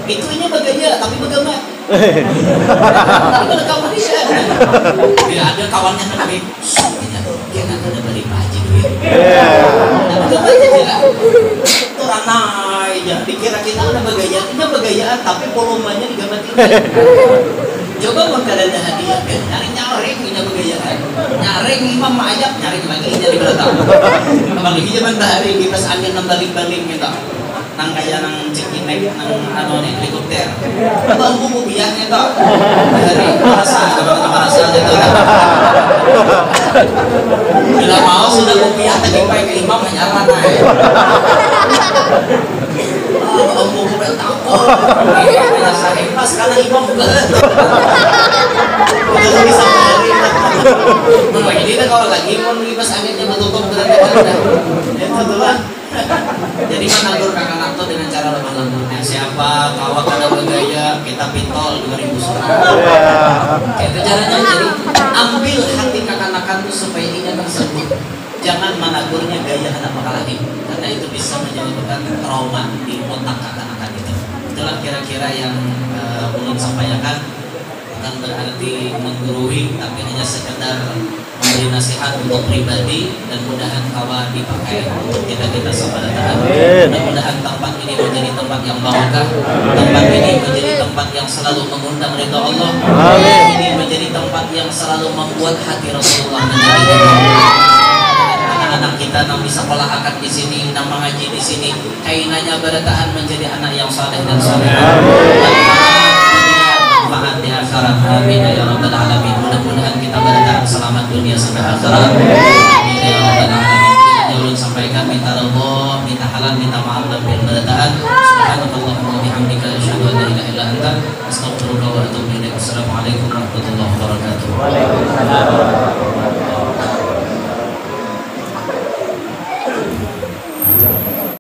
Itu ini bergaya tapi bagaimana? Tapi ada kawan dia. Dia ada kawannya tapi dia nggak ada beli baju duit. Itu ranai aja. Dikira kita ada bergayaan, kita bergayaan tapi volumenya digambarin. Coba mau kada ada hadiah, nyari punya bergayaan. Nyaring imam ayat, nyaring lagi jadi beratang. Kembali zaman bahari di pas angin nembalik-balik gitu. Nang kaya nang cekin naik nang helikopter. Bangku bubiannya toh. Dari merasa kalau merasa gitu. Bila mau sudah bubian tadi pakai ke imam hanya rata. Bangku bubian takut. Merasa hepas karena imam berat. Udah bisa lari. Jadi kalau lagi pun kipas anginnya betul-betul berat. Itu tuh lah. Jadi menagur kakak-kakak itu dengan cara lemah lembutnya. Siapa kawan kada bergaya kita pintol 2000 surat. Itu caranya. Jadi ambil hati kakak-kakak itu supaya ingat tersebut. Jangan menagurnya gaya anak makalani, karena itu bisa menyebabkan trauma di otak kakak-kakak itu. Itulah kira-kira yang belum sampaikan. Bukan berarti menggurui, tapi hanya sekedar memberi nasihat untuk pribadi, dan mudah-mudahan kawan dipakai untuk kita-kita sahabat taat. Mudah-mudahan tempat ini menjadi tempat yang barokah, tempat ini menjadi tempat yang selalu mengundang ridha Allah, tempat ini menjadi tempat yang selalu membuat hati Rasulullah menjadi. Anak kita nang bisa sekolah akan di sini, nang mengaji di sini, kainanya bertahan menjadi anak yang saleh dan salehah. Manfaat di akhirat, amin ya rabbal alamin. Mudah-mudahan kita bertahan selamat dunia sampai akhirat. Amin ya rabbal alamin. Kita ulun sampaikan minta Allah, minta halal, minta maaf dan bertahan. Subhanallahumma wa bihamdika asyhadu an la ilaha illa anta astaghfiruka wa atubu ilaik. Assalamualaikum warahmatullahi wabarakatuh. Waalaikumsalam.